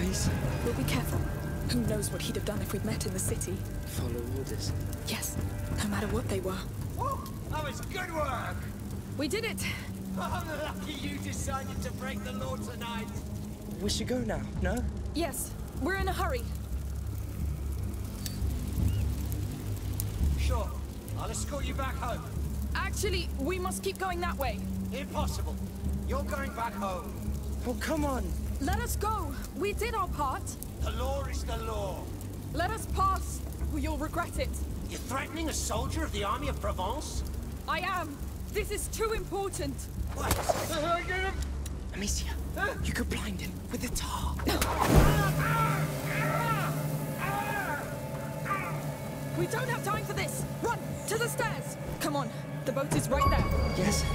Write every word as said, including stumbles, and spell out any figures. face. We'll be careful. Who knows what he'd have done if we'd met in the city? Follow orders. Yes, no matter what they were. Woo! That was good work! We did it! I'm lucky you decided to break the law tonight. We should go now, no? Yes, we're in a hurry. Sure, I'll escort you back home. Actually, we must keep going that way. Impossible. You're going back home. Oh, come on. Let us go. We did our part. The law is the law. Let us pass, or you'll regret it. You're threatening a soldier of the Army of Provence? I am. This is too important. What? Amicia, huh? You could blind him with a tar. We don't have time for this. Run, to the stairs. Come on, the boat is right there. Yes.